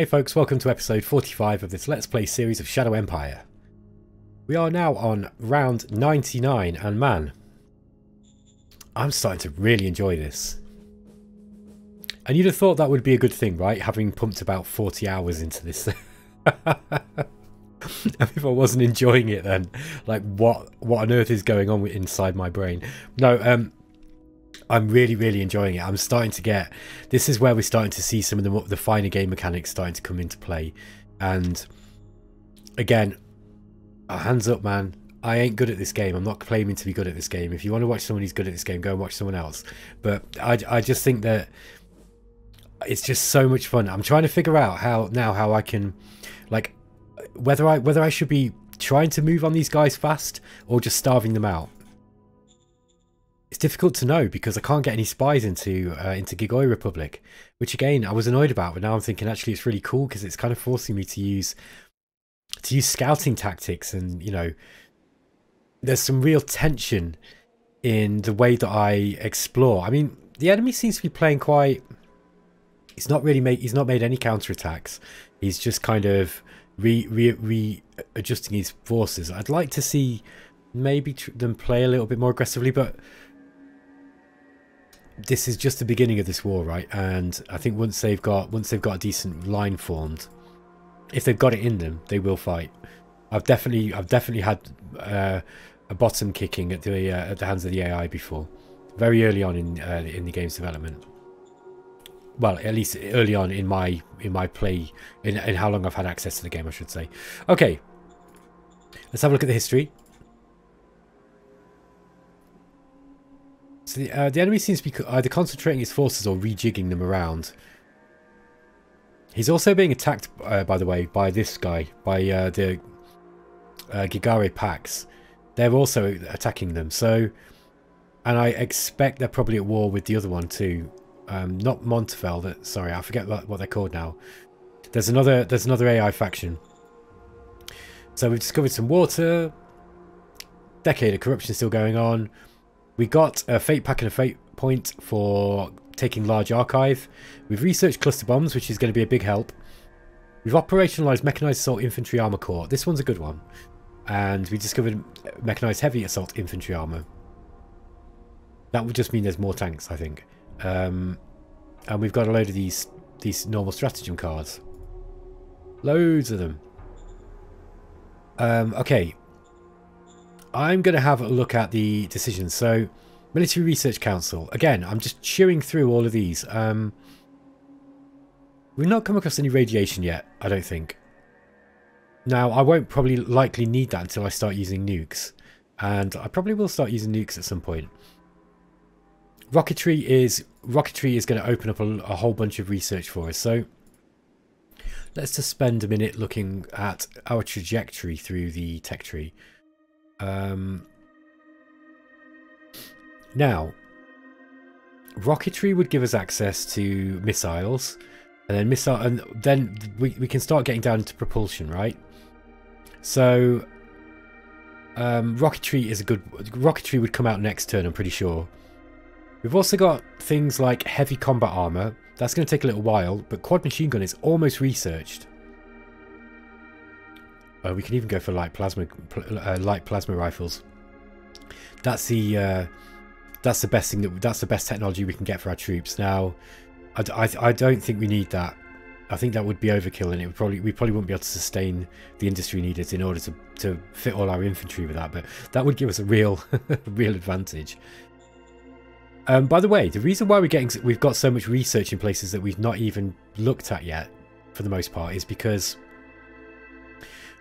Hey folks, welcome to episode 45 of this Let's Play series of Shadow Empire. We are now on round 99 and man, I'm starting to really enjoy this. And you'd have thought that would be a good thing, right? Having pumped about 40 hours into this. If I wasn't enjoying it then, like what on earth is going on inside my brain? No, I'm really enjoying it. I'm starting to get... This is where we're starting to see some of the finer game mechanics starting to come into play. And again, hands up, man. I ain't good at this game. I'm not claiming to be good at this game. If you want to watch someone who's good at this game, go and watch someone else. But I just think that it's just so much fun. I'm trying to figure out how I can, like, whether I should be trying to move on these guys fast or just starving them out. It's difficult to know because I can't get any spies into Gigoix Republic, which again I was annoyed about, but now I'm thinking actually it's really cool because it's kind of forcing me to use scouting tactics, and you know, there's some real tension in the way that I explore. I mean, the enemy seems to be playing quite... He's not made any counterattacks. He's just kind of readjusting his forces. I'd like to see maybe them play a little bit more aggressively, but this is just the beginning of this war, right? And I think once they've got a decent line formed, if they've got it in them, they will fight. I've definitely had a bottom kicking at the hands of the AI before, very early on in the game's development. Well, at least early on in my play, in how long I've had access to the game, I should say. Okay, let's have a look at the history. So the enemy seems to be either concentrating his forces or rejigging them around. He's also being attacked, by the way, by this guy, by the Gigoix Pax. They're also attacking them. So, and I expect they're probably at war with the other one too. Not Montefel. Sorry, I forget what they're called now. There's another AI faction. So we've discovered some water. Decade of corruption still going on. We got a fate pack and a fate point for taking large archive. We've researched cluster bombs, which is going to be a big help. We've operationalized mechanized assault infantry armor corps. This one's a good one. And we discovered mechanized heavy assault infantry armor. That would just mean there's more tanks, I think. And we've got a load of these normal stratagem cards. Loads of them. Okay. I'm going to have a look at the decisions. So, Military Research Council. Again, I'm just chewing through all of these. We've not come across any radiation yet, I don't think. Now, I won't probably likely need that until I start using nukes. And I probably will start using nukes at some point. Rocketry is going to open up a whole bunch of research for us. So, let's just spend a minute looking at our trajectory through the tech tree. Now, rocketry would give us access to missiles, and then we can start getting down into propulsion, right? So, rocketry would come out next turn, I'm pretty sure. We've also got things like heavy combat armor. That's going to take a little while, but quad machine gun is almost researched. We can even go for light plasma rifles. That's the best thing that's the best technology we can get for our troops. Now, I don't think we need that. I think that would be overkill, and we probably wouldn't be able to sustain the industry needed in order to fit all our infantry with that. But that would give us a real advantage. By the way, the reason why we've got so much research in places that we've not even looked at yet, for the most part, is because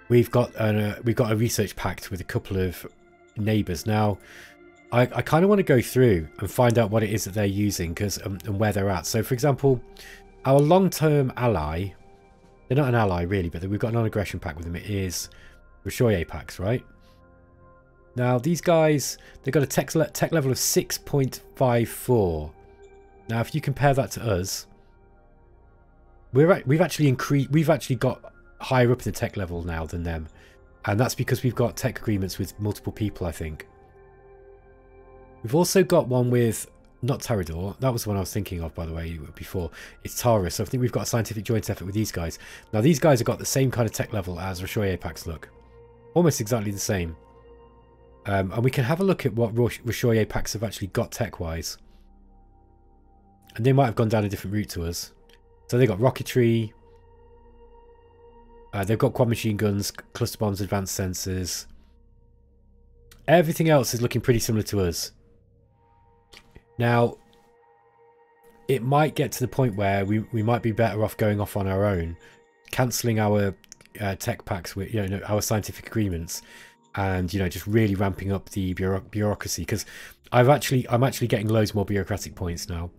we've got a research pact with a couple of neighbours. Now, I kind of want to go through and find out what it is that they're using and where they're at. So, for example, our long-term ally, they're not an ally really, but we've got a non-aggression pact with them. It is Rishoye Pax, right? Now, these guys, they've got a tech level of 6.54. Now, if you compare that to us, we've actually got higher up in the tech level now than them, and that's because we've got tech agreements with multiple people. I think we've also got one with Not Taridor. That was the one I was thinking of, by the way, before. It's Taurus. So I think we've got a scientific joint effort with these guys. Now, these guys have got the same kind of tech level as Rishoye Pax, look. Almost exactly the same. And we can have a look at what Rishoye Pax have actually got tech-wise. And they might have gone down a different route to us. So they've got rocketry. They've got quad machine guns, cluster bombs, advanced sensors. Everything else is looking pretty similar to us. Now, it might get to the point where we might be better off going off on our own, cancelling our tech packs, with, you know, our scientific agreements, and you know, just really ramping up the bureaucracy. Because I'm actually getting loads more bureaucratic points now.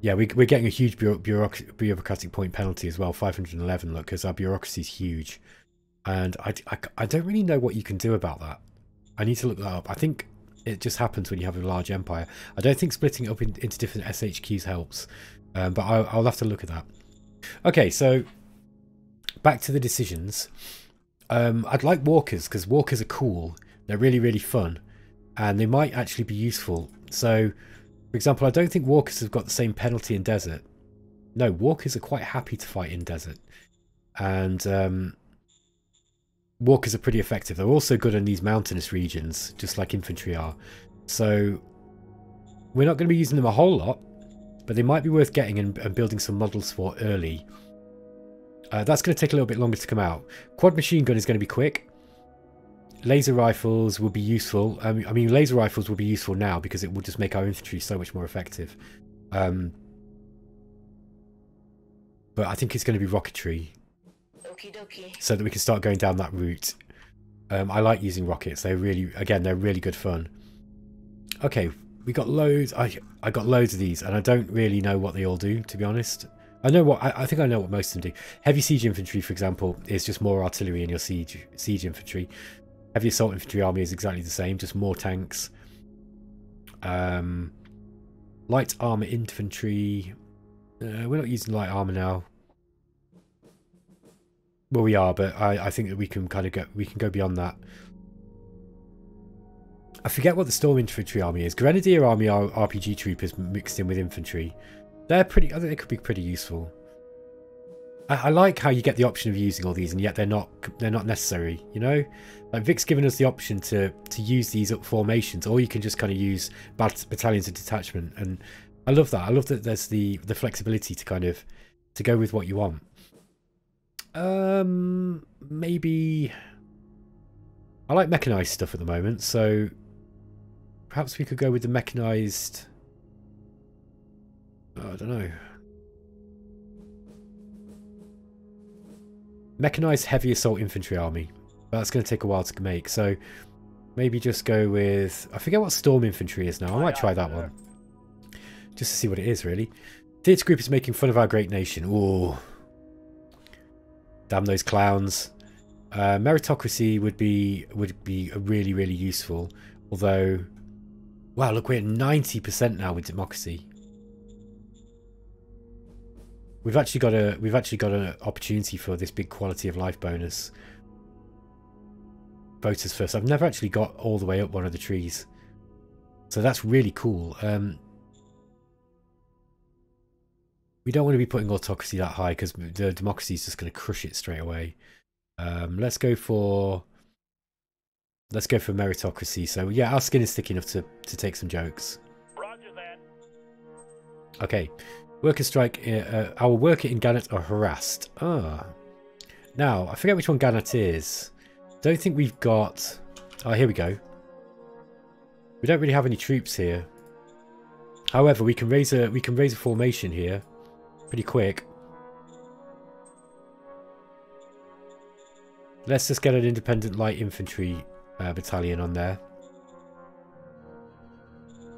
Yeah, we're getting a huge bureaucratic point penalty as well, 511. Look, because our bureaucracy is huge, and I don't really know what you can do about that. I need to look that up. I think it just happens when you have a large empire. I don't think splitting it up into different SHQs helps, but I'll have to look at that. Okay, so back to the decisions. I'd like walkers, because walkers are cool. They're really, really fun, and they might actually be useful. So, for example, I don't think walkers have got the same penalty in desert. No, walkers are quite happy to fight in desert, and walkers are pretty effective. They're also good in these mountainous regions, just like infantry are. So we're not going to be using them a whole lot, but they might be worth getting and building some models for early. That's going to take a little bit longer to come out. Quad machine gun is going to be quick. Laser rifles will be useful. I mean, laser rifles will be useful now because it will just make our infantry so much more effective. But I think it's going to be rocketry, so that we can start going down that route. I like using rockets. They're really, again, they're really good fun. Okay, we got loads. I got loads of these, and I don't really know what they all do, to be honest. I know what I think I know what most of them do. Heavy siege infantry, for example, is just more artillery in your siege infantry. Heavy assault infantry army is exactly the same, just more tanks. Light armor infantry. We're not using light armor now. Well, we are, but I think that we can kind of go beyond that. I forget what the storm infantry army is. Grenadier army are RPG troopers mixed in with infantry. They're pretty. I think they could be pretty useful. I like how you get the option of using all these, and yet they're not necessary. You know, like Vic's given us the option to use these up formations, or you can just kind of use battalions of detachment. And I love that. I love that there's the flexibility to kind of to go with what you want. Maybe I like mechanized stuff at the moment, so perhaps we could go with the mechanized. I don't know. Mechanized heavy assault infantry army. That's going to take a while to make, so maybe just go with. I forget what storm infantry is now. I might try that one just to see what it is. Really, theatre group is making fun of our great nation. Ooh. Damn those clowns. Meritocracy would be really, really useful. Although, wow, look, we're at 90% now with democracy. We've actually got an opportunity for this big quality of life bonus. Voters first. I've never actually got all the way up one of the trees, so that's really cool. We don't want to be putting autocracy that high because the democracy is just going to crush it straight away. Let's go for meritocracy. So yeah, our skin is thick enough to take some jokes. Roger that. Okay, worker strike. Our worker in Gannett are harassed. Now I forget which one Gannett is. Don't think we've got. Oh, here we go. We don't really have any troops here. However, we can raise a formation here. Pretty quick. Let's just get an independent light infantry battalion on there,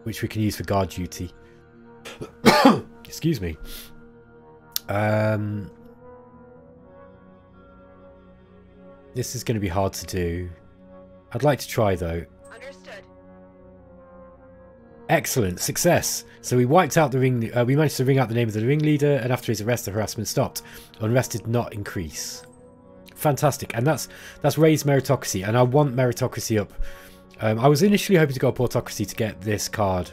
which we can use for guard duty. Excuse me. This is going to be hard to do. I'd like to try though. Understood. Excellent. Success. So we wiped out the ring. We managed to ring out the name of the ringleader, and after his arrest, the harassment stopped. Unrest did not increase. Fantastic, and that's raised meritocracy, and I want meritocracy up I was initially hoping to go up Autocracy to get this card.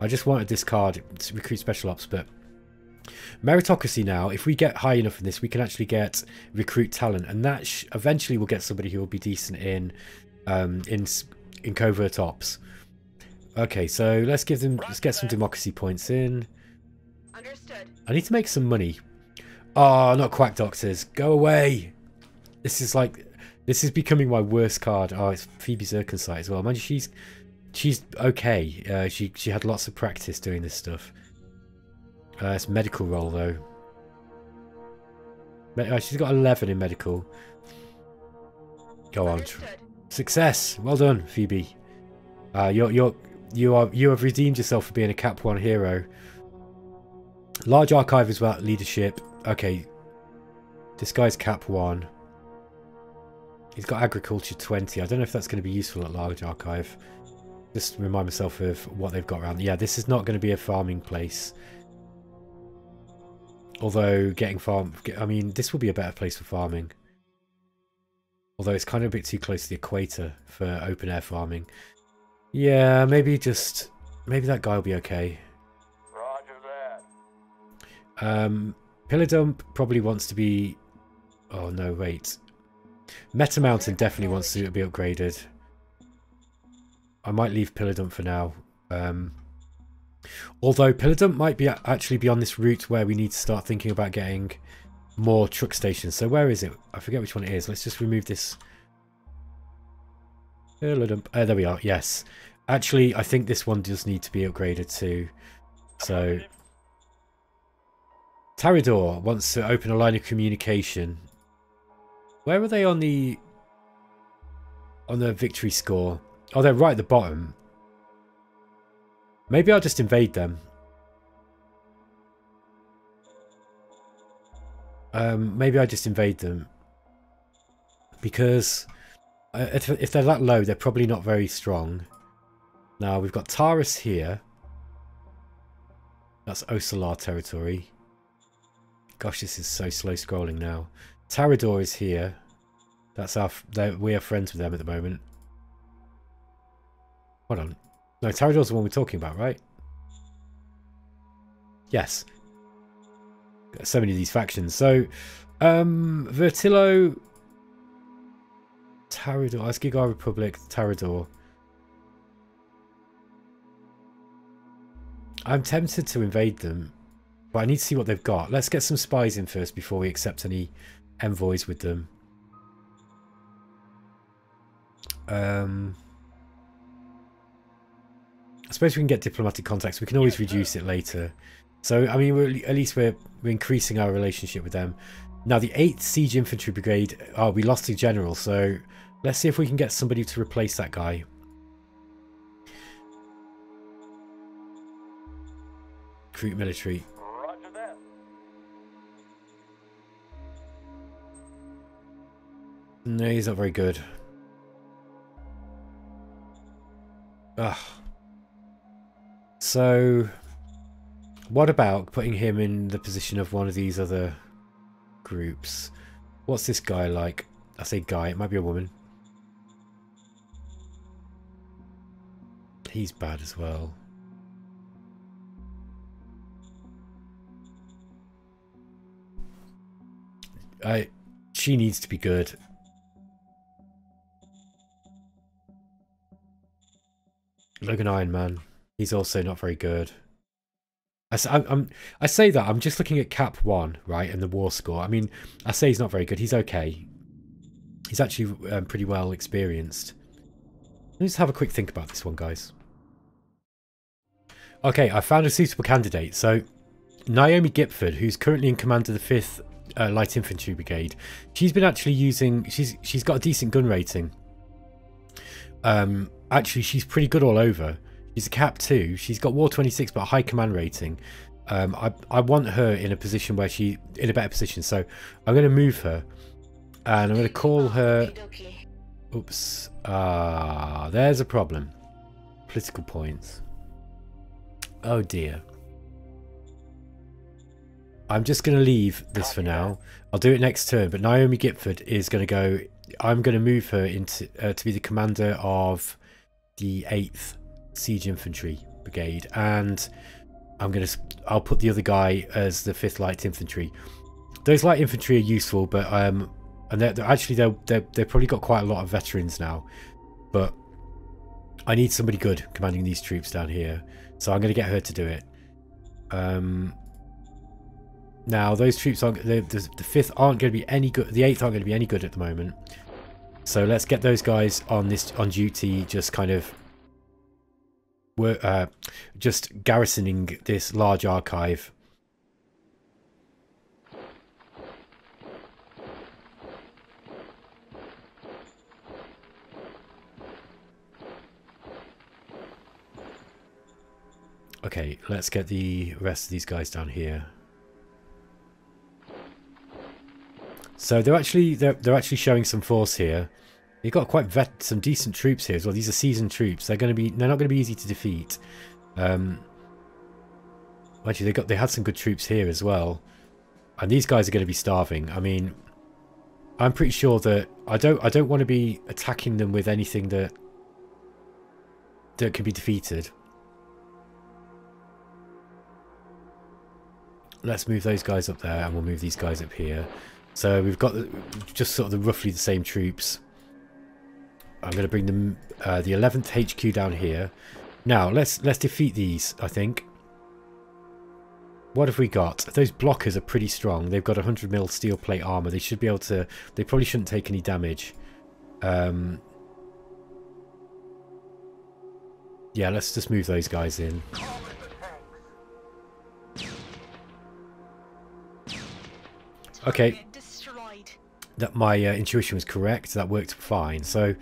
I just wanted this card to recruit Special Ops, but Meritocracy now, if we get high enough in this, we can actually get Recruit Talent, and that eventually we'll get somebody who will be decent in Covert Ops. Okay, so let's give them, let's get some democracy points in. Understood. I need to make some money. Oh, not Quack Doctors. Go away. This is like, this is becoming my worst card. Oh, it's Phoebe Zirconcite as well. Mind you, she's okay. She had lots of practice doing this stuff. It's medical roll though. She's got 11 in medical. Go on. Understood. Success. Well done, Phoebe. You have redeemed yourself for being a Cap 1 hero. Large archive is about leadership. Okay. This guy's Cap 1. He's got agriculture 20. I don't know if that's going to be useful at large archive. Just remind myself of what they've got around. Yeah, this is not going to be a farming place. Although getting farm, I mean, this will be a better place for farming. Although it's kind of a bit too close to the equator for open air farming. Yeah, maybe just, maybe that guy will be okay. Roger that. Pillar Dump probably wants to be, oh no, wait. Meta Mountain definitely wants to be upgraded. I might leave Pillar Dump for now. Although Pillar Dump might be actually be on this route where we need to start thinking about getting more truck stations. So where is it? I forget which one it is. Let's just remove this. Pillar Dump. Oh, there we are. Yes. Actually, I think this one does need to be upgraded too. So Taridor wants to open a line of communication. Where are they on the victory score? Oh, they're right at the bottom. Maybe I'll just invade them. Maybe I just invade them. Because if they're that low, they're probably not very strong. Now, we've got Taurus here. That's Osalar territory. Gosh, this is so slow scrolling now. Taridor is here. That's our... we are friends with them at the moment. Hold on. No, Taridor's the one we're talking about, right? Yes. Got so many of these factions. So, Vertillo, Taridor, that's Gigoix Republic, Taridor. I'm tempted to invade them, but I need to see what they've got. Let's get some spies in first before we accept any envoys with them. I suppose we can get diplomatic contacts. We can always reduce it later. So, I mean, at least we're increasing our relationship with them. Now, the 8th Siege Infantry Brigade, oh, we lost a general. So, let's see if we can get somebody to replace that guy. Recruit military. Roger that. No, he's not very good. Ugh. So, what about putting him in the position of one of these other groups? What's this guy like? I say guy, it might be a woman. He's bad as well. She needs to be good. Logan Iron Man. He's also not very good. I say that, I'm just looking at Cap 1, right, and the war score. I mean, I say he's not very good. He's okay. He's actually pretty well experienced. Let's have a quick think about this one, guys. Okay, I found a suitable candidate. So, Naomi Gifford, who's currently in command of the 5th Light Infantry Brigade. She's been actually using... She's got a decent gun rating. Actually, she's pretty good all over. She's a Cap 2. She's got War 26, but a high command rating. I want her in a position where she... in a better position. So I'm going to move her. And I'm going to call her... Oops. Ah, there's a problem. Political points. Oh dear. I'm just going to leave this for now. I'll do it next turn. But Naomi Gifford is going to go... I'm going to move her into to be the commander of... the 8th Siege Infantry Brigade, and I'll put the other guy as the 5th Light Infantry. Those light infantry are useful, but and they've probably got quite a lot of veterans now, but I need somebody good commanding these troops down here, so I'm going to get her to do it. Now those troops aren't the 5th aren't going to be any good, the 8th aren't going to be any good at the moment, so let's get those guys on duty, just kind of just garrisoning this large archive. Okay, let's get the rest of these guys down here. So they're actually showing some force here. They've got some decent troops here as well. These are seasoned troops. They're not going to be easy to defeat. Actually, they had some good troops here as well, and these guys are going to be starving. I mean, I'm pretty sure that I don't want to be attacking them with anything that can be defeated. Let's move those guys up there, and we'll move these guys up here. So we've got just sort of roughly the same troops. I'm going to bring them the 11th HQ down here. Now let's defeat these. I think. What have we got? Those blockers are pretty strong. They've got 100mm steel plate armor. They should be able to. They probably shouldn't take any damage. Yeah, let's just move those guys in. Okay. That my intuition was correct. That worked fine. So,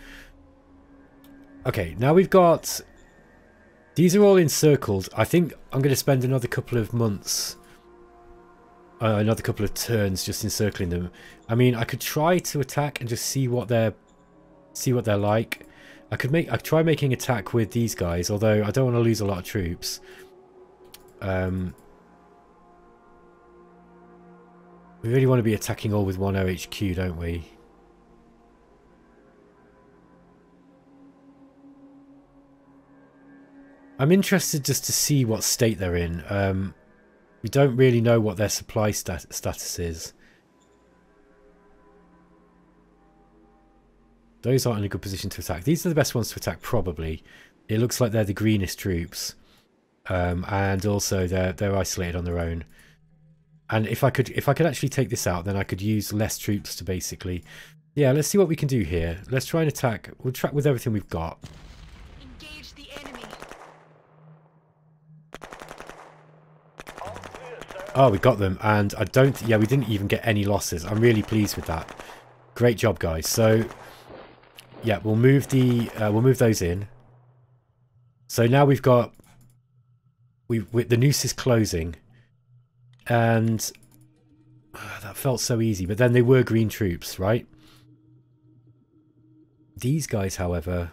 okay, now we've got these are all encircled. I think I'm going to spend another couple of months, another couple of turns, just encircling them. I mean, I could try to attack and just see what they're like. I could try making attack with these guys, although I don't want to lose a lot of troops. We really want to be attacking all with one OHQ, don't we? I'm interested just to see what state they're in. We don't really know what their supply status is. Those aren't in a good position to attack. These are the best ones to attack, probably. It looks like they're the greenest troops. And also they're isolated on their own. And if I could actually take this out, then I could use less troops to basically... Yeah, let's see what we can do here. Let's try and attack. We'll track with everything we've got. Engage the enemy. Oh, we got them. And I don't... Yeah, we didn't even get any losses. I'm really pleased with that. Great job, guys. So, yeah, we'll move those in. So now we've got... the noose is closing. And that felt so easy, but then they were green troops, right? These guys, however,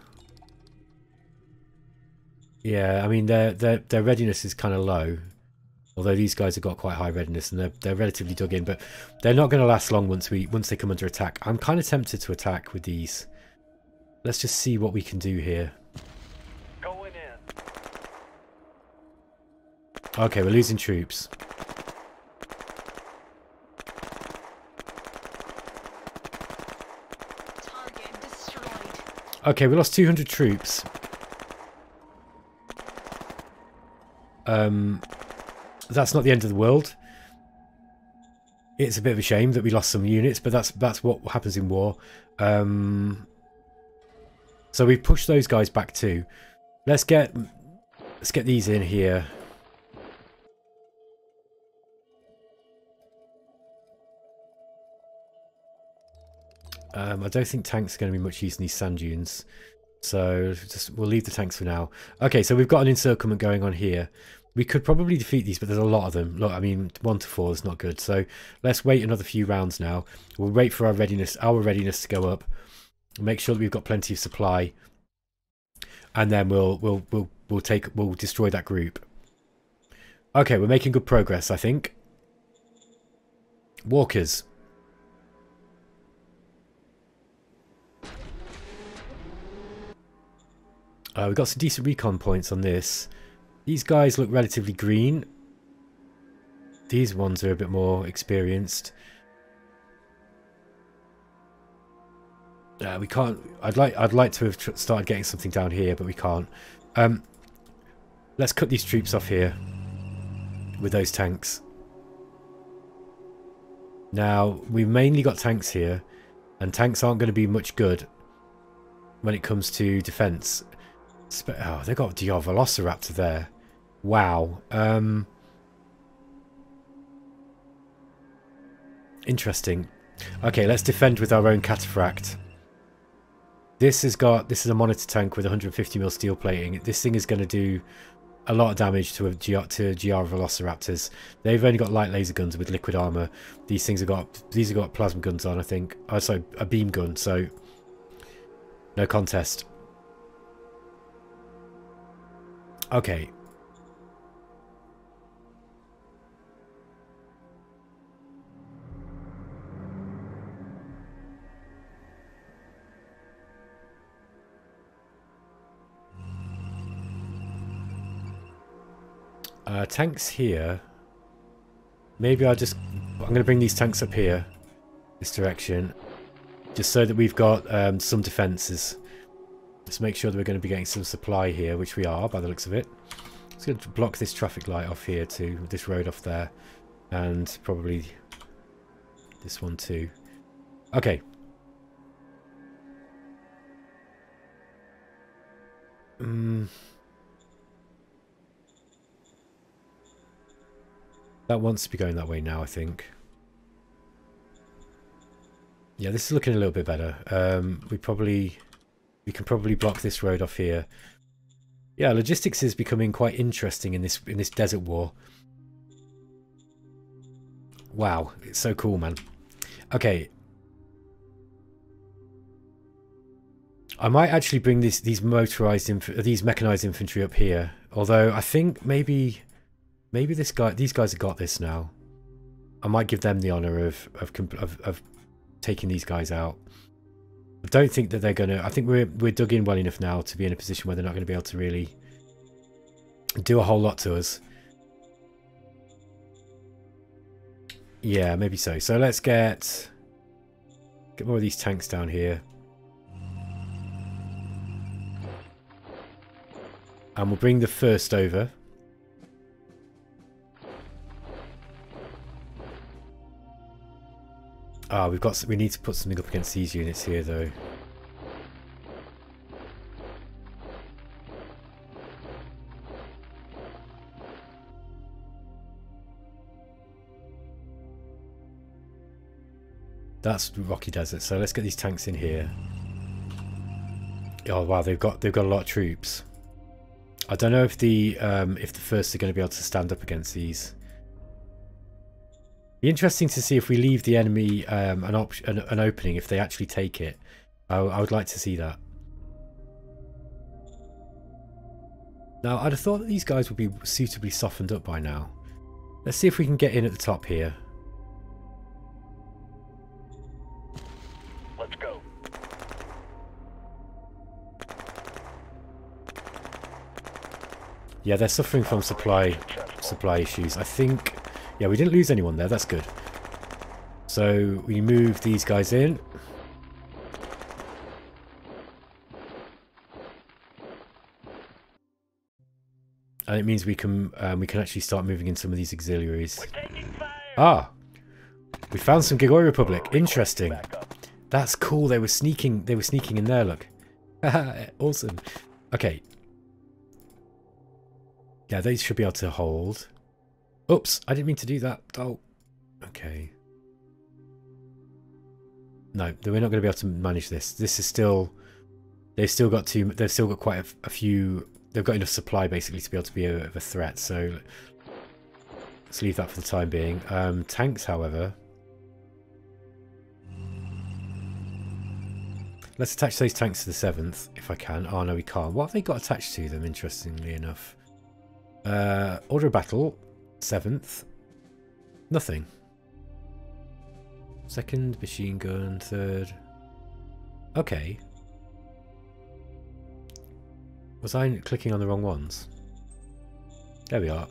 yeah, I mean their readiness is kind of low, although these guys have got quite high readiness and they're relatively dug in, but they're not going to last long once they come under attack. I'm kind of tempted to attack with these. Let's just see what we can do here. Going in. Okay, we're losing troops. Okay, we lost 200 troops. That's not the end of the world. It's a bit of a shame that we lost some units, but that's what happens in war. So we pushed those guys back too. Let's get these in here. I don't think tanks are going to be much use in these sand dunes, so we'll leave the tanks for now. Okay, so we've got an encirclement going on here. We could probably defeat these, but there's a lot of them. Look, I mean, 1 to 4 is not good. So let's wait another few rounds now. We'll wait for our readiness to go up. Make sure that we've got plenty of supply, and then we'll destroy that group. Okay, we're making good progress, I think. Walkers. We've got some decent recon points on this. These guys look relatively green. These ones are a bit more experienced. We can't. I'd like to have started getting something down here, but we can't. Let's cut these troops off here with those tanks. Now we've mainly got tanks here, and tanks aren't going to be much good when it comes to defense. Oh, they got Dior Velociraptor there. Wow. Interesting. Okay, let's defend with our own Cataphract. This is a monitor tank with 150mm steel plating. This thing is going to do a lot of damage to GR Velociraptors. They've only got light laser guns with liquid armor. These things have got plasma guns on, I think. Oh, sorry, a beam gun. So no contest. Okay. Tanks here. Maybe I'm going to bring these tanks up here, this direction, just so that we've got some defences. Let's make sure that we're going to be getting some supply here, which we are by the looks of it. It's going to block this traffic light off here too, this road off there, and probably this one too. Okay. That wants to be going that way now, I think. Yeah, this is looking a little bit better. We can probably block this road off here. Yeah, logistics is becoming quite interesting in this desert war. Wow, it's so cool, man. Okay. I might actually bring these mechanized infantry up here. Although I think maybe these guys have got this now. I might give them the honor of taking these guys out. I don't think that they're going to... I think we're dug in well enough now to be in a position where they're not going to be able to really do a whole lot to us. Yeah, maybe so. So let's get more of these tanks down here. And we'll bring the first over. Ah, we need to put something up against these units here, though. That's rocky desert, so let's get these tanks in here. Oh wow, they've got a lot of troops. I don't know if the first are going to be able to stand up against these. Be interesting to see if we leave the enemy an opening, if they actually take it. I would like to see that. Now, I'd have thought that these guys would be suitably softened up by now. Let's see if we can get in at the top here. Let's go. Yeah, they're suffering from supply issues, I think. Yeah, we didn't lose anyone there. That's good. So we move these guys in. And it means we can actually start moving in some of these auxiliaries. Ah! We found some Gigoix Republic. Interesting. That's cool. They were sneaking in there, look. Awesome. Okay. Yeah, they should be able to hold. Oops, I didn't mean to do that. Oh, okay. No, we're not going to be able to manage this. This is still... They've still got quite a few... They've got enough supply, basically, to be able to be a threat. So, let's leave that for the time being. Tanks, however... Let's attach those tanks to the 7th, if I can. Oh, no, we can't. What have they got attached to them, interestingly enough? Order of battle... 7th, nothing. 2nd, machine gun. 3rd, okay. Was I clicking on the wrong ones? There we are.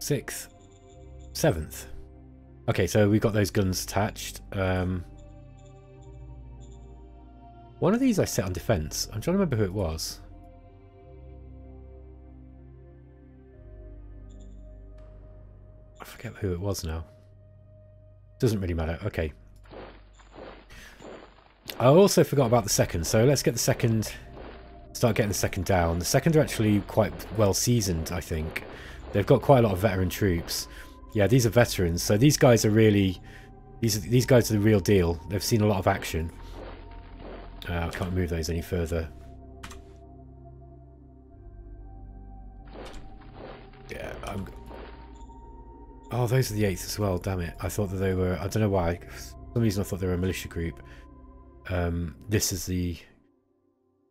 6th. 7th. Okay, so we've got those guns attached. One of these I set on defense. I'm trying to remember who it was. I forget who it was now. Doesn't really matter. Okay. I also forgot about the second, so let's get the second. Start getting the second down. The second are actually quite well seasoned, I think. They've got quite a lot of veteran troops. Yeah, these are veterans, so these guys are really. These guys are the real deal. They've seen a lot of action. I can't move those any further. Yeah, I'm. Oh, those are the 8th as well. Damn it! I thought that they were. I don't know why. For some reason, I thought they were a militia group. This is the.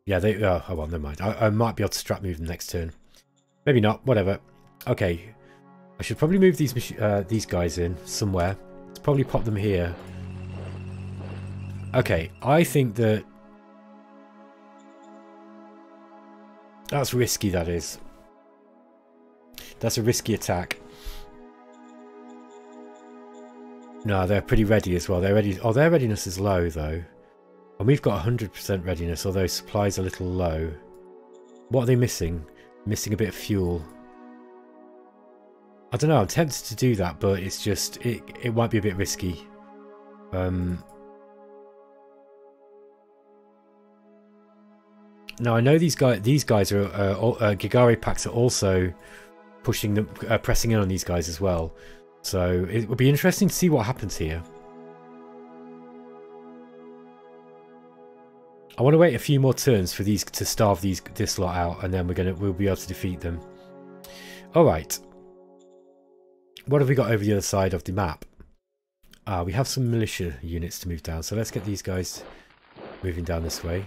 Yeah, they. Oh well, never mind. I might be able to strap move them next turn. Maybe not. Whatever. Okay. I should probably move these guys in somewhere. Let's probably pop them here. Okay, I think that. That's risky, that is. That's a risky attack. No, they're pretty ready as well. They're ready. Oh, their readiness is low, though. And we've got 100% readiness, although supplies are a little low. What are they missing? Missing a bit of fuel. I don't know. I'm tempted to do that, but it's just. It might be a bit risky. Now I know these guys are Gigoix Pax are also pushing them, pressing in on these guys as well. So it would be interesting to see what happens here. I want to wait a few more turns for these to starve this lot out, and then we'll be able to defeat them. All right. What have we got over the other side of the map? We have some militia units to move down. So let's get these guys moving down this way.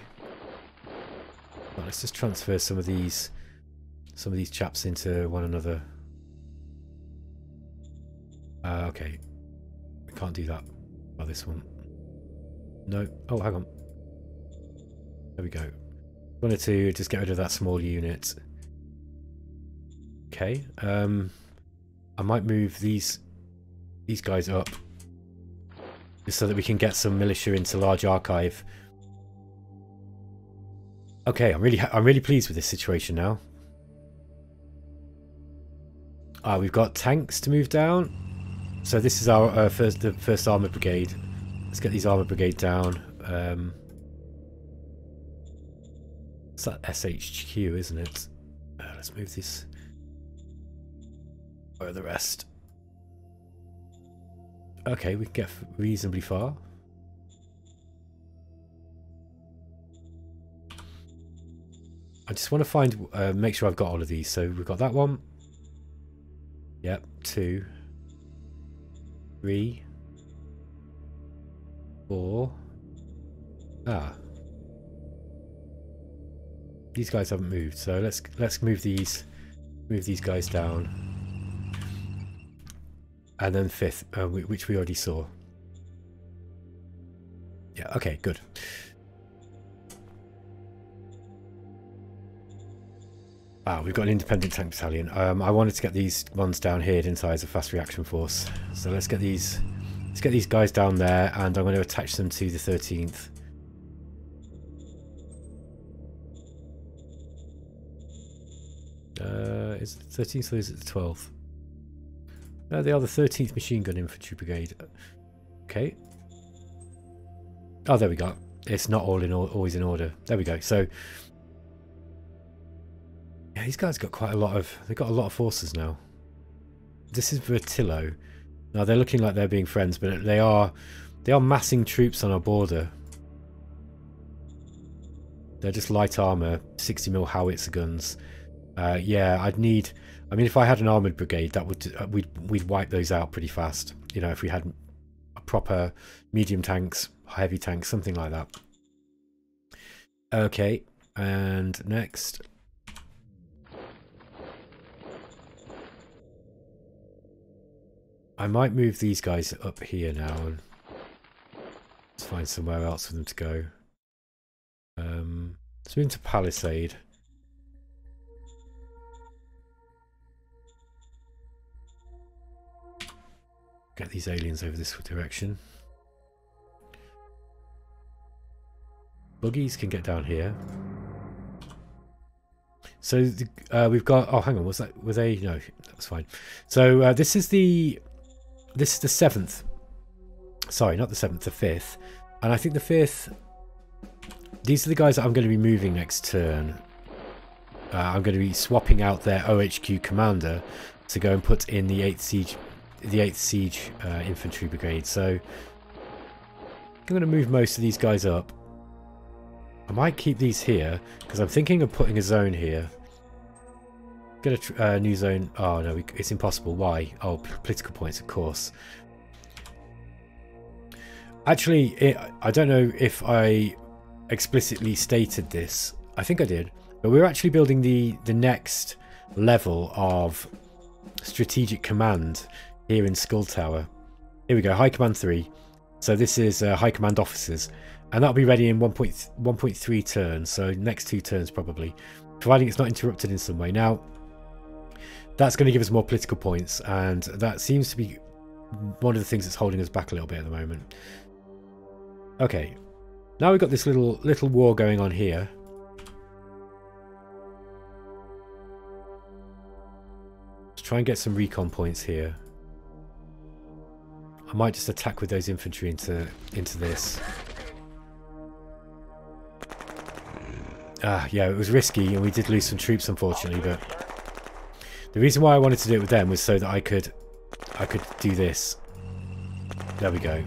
Let's just transfer some of these chaps into one another. Okay, we can't do that. Oh, this one. No. Oh, hang on. There we go. Wanted to just get rid of that small unit. Okay. I might move these guys up just so that we can get some militia into large archive. Okay, I'm really pleased with this situation now. We've got tanks to move down. So this is our first armored brigade. Let's get these armored brigade down. It's that SHQ, isn't it? Let's move this. Where are the rest? Okay, we can get reasonably far. I just want to find, make sure I've got all of these. So we've got that one. Yep, 2, 3, 4. Ah, these guys haven't moved. So let's move these guys down, and then 5th, which we already saw. Yeah. Okay. Good. Ah, we've got an independent tank battalion. I wanted to get these ones down here, didn't I, as a fast reaction force. So let's get these guys down there, and I'm going to attach them to the 13th. Is it the 13th or is it the 12th? No, they are the 13th Machine Gun Infantry Brigade. Okay. Oh, there we go. It's not all in always in order. There we go. So. Yeah, these guys got quite a lot of. They've got a lot of forces now. This is Vertillo. Now they're looking like they're being friends, but they are massing troops on our border. They're just light armor, 60mm howitzer guns. Yeah, I'd need. I mean, if I had an armored brigade, that would we'd wipe those out pretty fast. You know, if we had a proper medium tanks, heavy tanks, something like that. Okay, and next. I might move these guys up here now and let's find somewhere else for them to go. Let's move into Palisade. Get these aliens over this direction. Buggies can get down here. So we've got. Oh, hang on. Was that? Were they? No, that's fine. So this is the 7th. Sorry, not the 7th. The 5th. And I think the 5th. These are the guys that I'm going to be moving next turn. I'm going to be swapping out their OHQ commander to go and put in the 8th siege. The 8th siege infantry brigade. So I'm going to move most of these guys up. I might keep these here because I'm thinking of putting a zone here. Get a new zone. Oh no, it's impossible. Why? Oh, political points, of course. Actually, I don't know if I explicitly stated this. I think I did, but we're actually building the next level of strategic command here in Skull Tower. Here we go. High Command 3. So this is High Command officers. And that'll be ready in 1.3 turns, so next 2 turns probably, providing it's not interrupted in some way. Now, that's going to give us more political points, and that seems to be one of the things that's holding us back a little bit at the moment. Okay, now we've got this little war going on here. Let's try and get some recon points here. I might just attack with those infantry into this. Yeah, it was risky and we did lose some troops, unfortunately, but the reason why I wanted to do it with them was so that I could do this. There we go.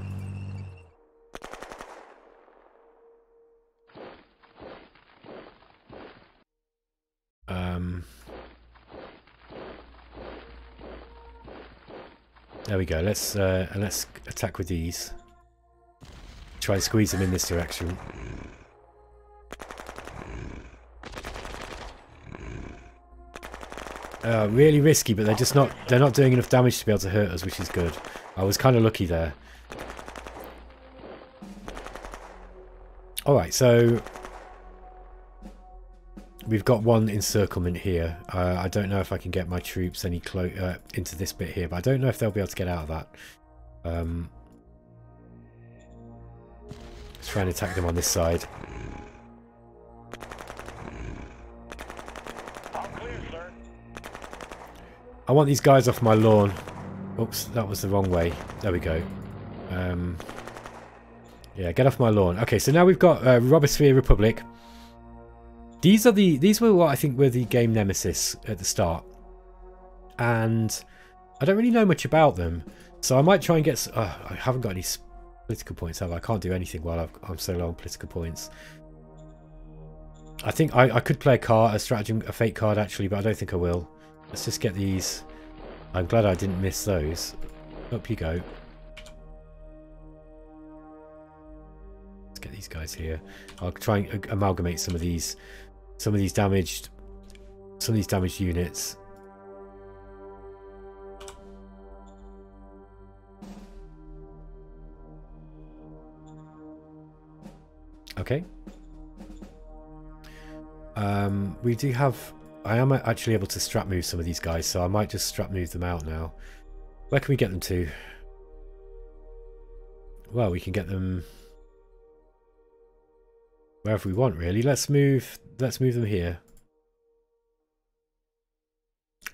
There we go. Let's attack with these. Try and squeeze them in this direction. Really risky, but they're not doing enough damage to be able to hurt us, which is good. I was kind of lucky there. Alright, so we've got one encirclement here. I don't know if I can get my troops any into this bit here, but I don't know if they'll be able to get out of that. Let's try and attack them on this side. I want these guys off my lawn. Oops, that was the wrong way. There we go. Yeah, get off my lawn. Okay, so now we've got Robosphere Republic. These were what I think were the game nemesis at the start, and I don't really know much about them. So I might try and get. I haven't got any political points, have I? I can't do anything while I'm so low on political points. I think I could play a card, a stratagem, a fake card actually, but I don't think I will. Let's just get these. I'm glad I didn't miss those. Up you go. Let's get these guys here. I'll try and amalgamate some of these damaged units. Okay. We do have. I am actually able to strap move some of these guys, so I might just strap move them out now. Where can we get them to? Well, we can get them wherever we want, really. Let's move them here.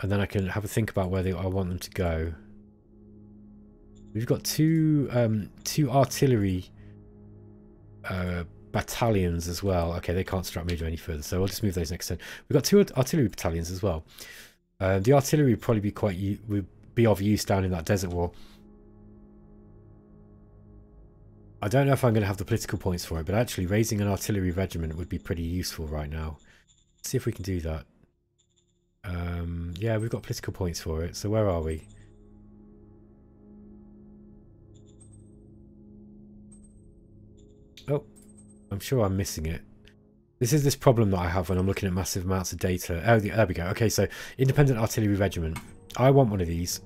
And then I can have a think about where I want them to go. We've got two artillery battalions as well. Okay, they can't strap move any further, so I'll just move those next turn. We've got two artillery battalions as well. The artillery would probably be would be of use down in that desert war. I don't know if I'm going to have the political points for it, but actually raising an artillery regiment would be pretty useful right now. Let's see if we can do that. Yeah, we've got political points for it, so where are we? Oh, I'm sure I'm missing it. This is this problem that I have when I'm looking at massive amounts of data. Oh, there we go. Okay, so independent artillery regiment. I want one of these.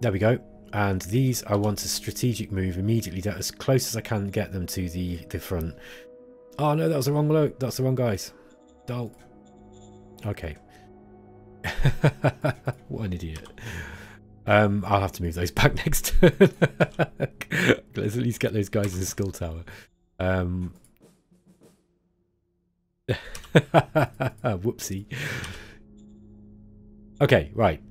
There we go. and these I want a strategic move immediately, that as close as I can get them to the front. Oh no, that was the wrong look, that's the wrong guys. Dull. Okay. What an idiot. I'll have to move those back next turn. Let's at least get those guys in the skull tower. Whoopsie. Okay, right.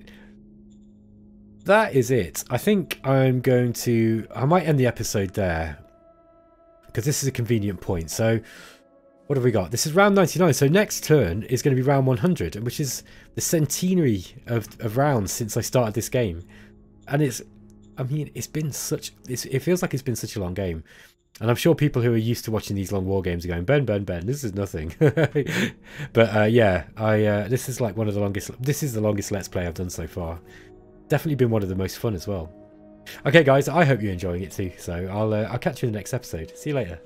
That is it. I think I'm going to... I might end the episode there, because this is a convenient point. So, what have we got? This is round 99. So next turn is going to be round 100, which is the centenary of rounds since I started this game. And it's... I mean, it's been such... it feels like it's been such a long game. And I'm sure people who are used to watching these long war games are going, Ben, this is nothing. But yeah, this is like one of the longest... This is the longest Let's Play I've done so far. Definitely been one of the most fun as well. Okay, guys, I hope you're enjoying it too. So I'll catch you in the next episode. See you later.